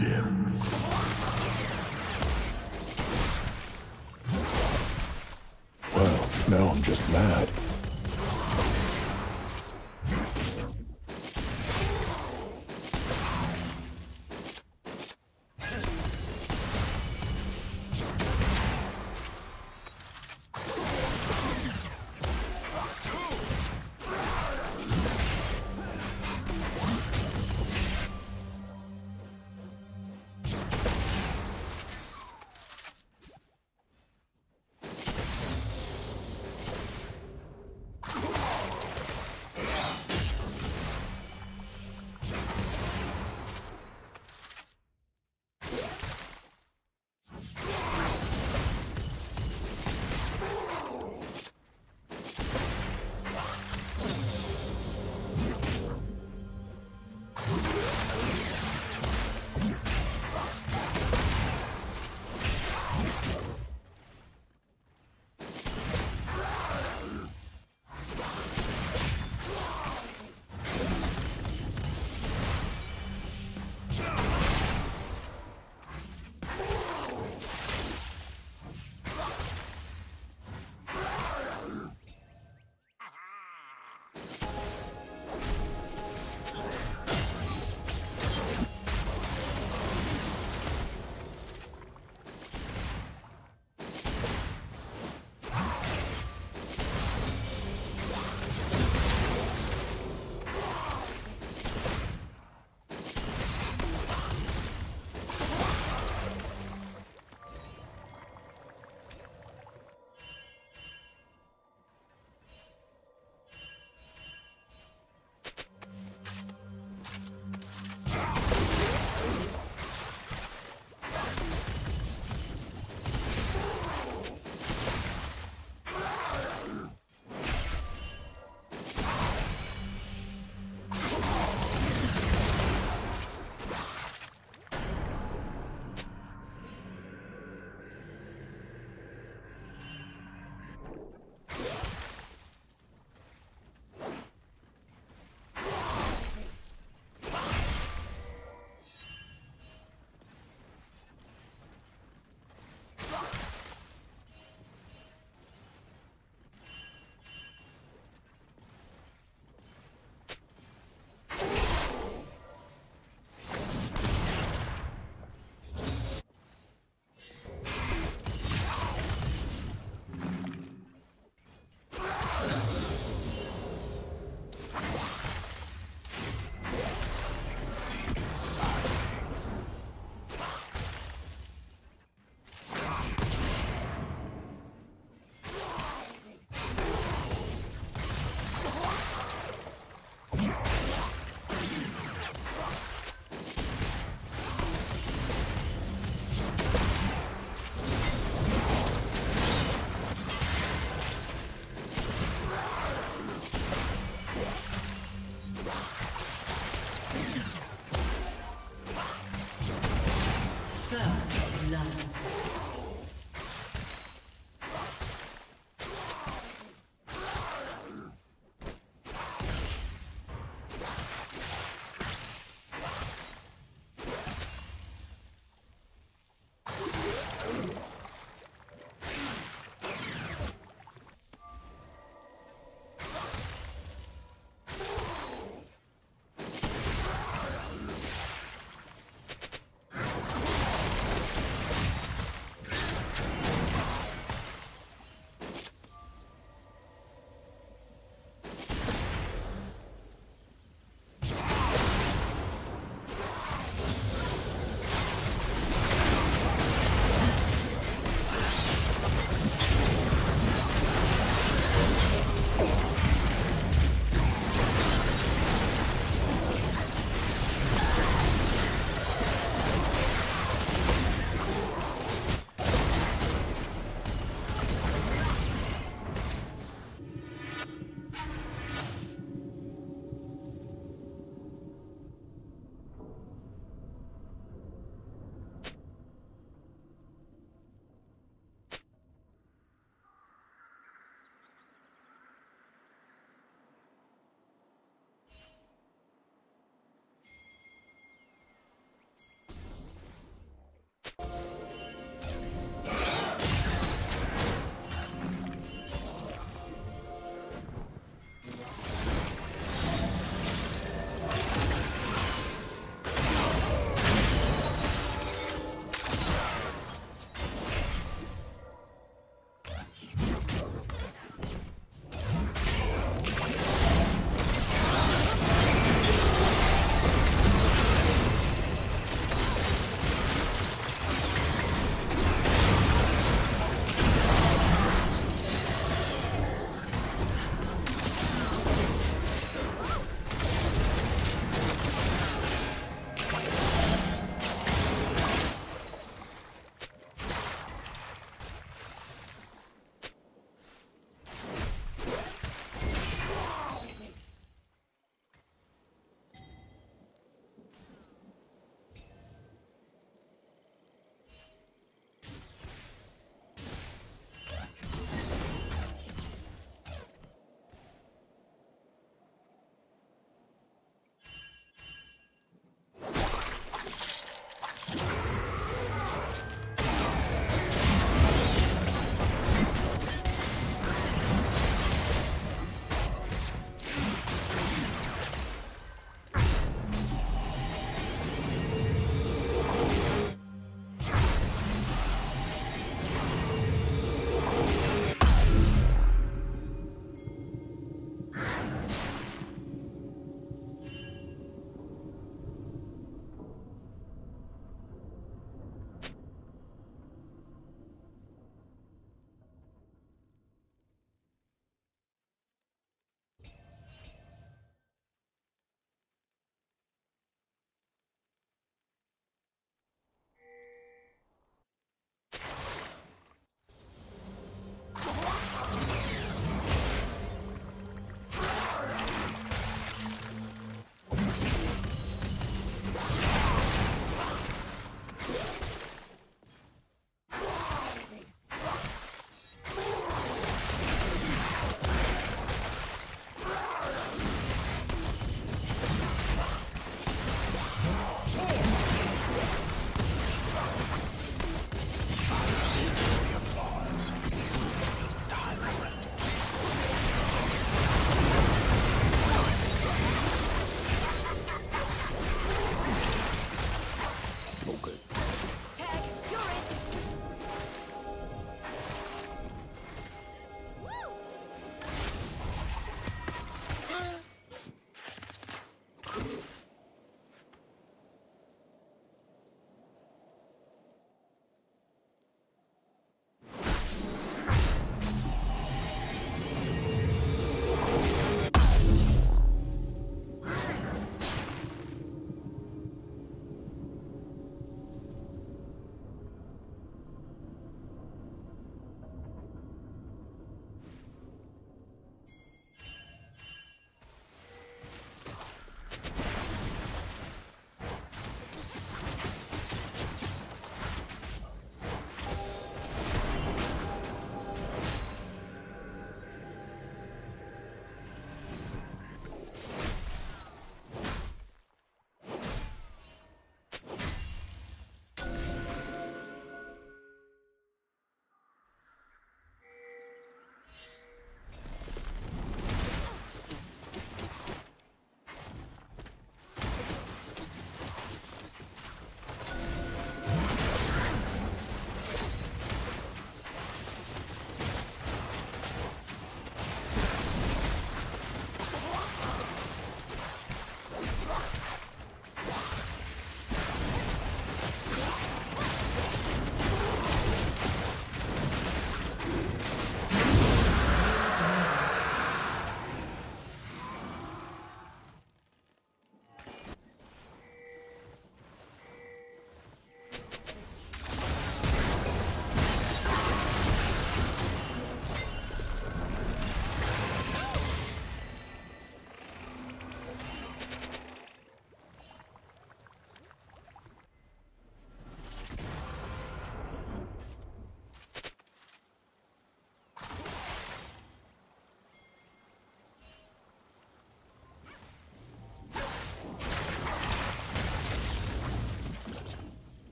depths. Well, now I'm just mad.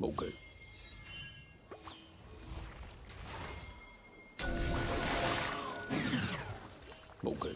Okay. Okay.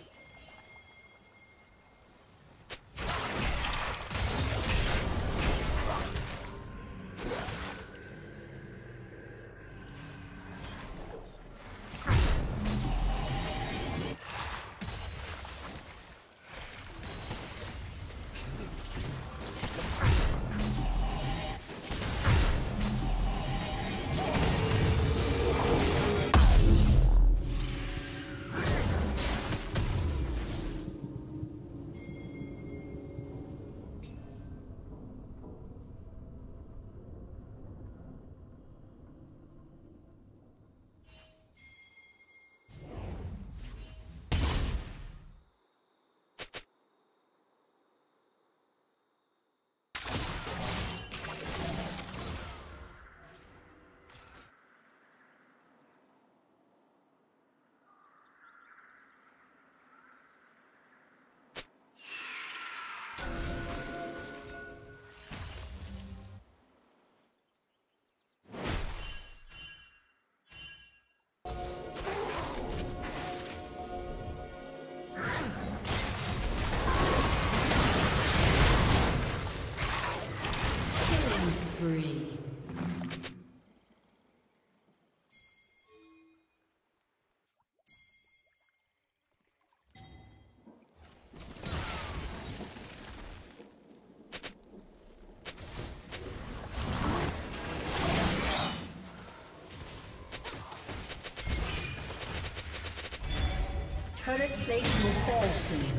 Turret plate will fall soon.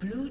Blue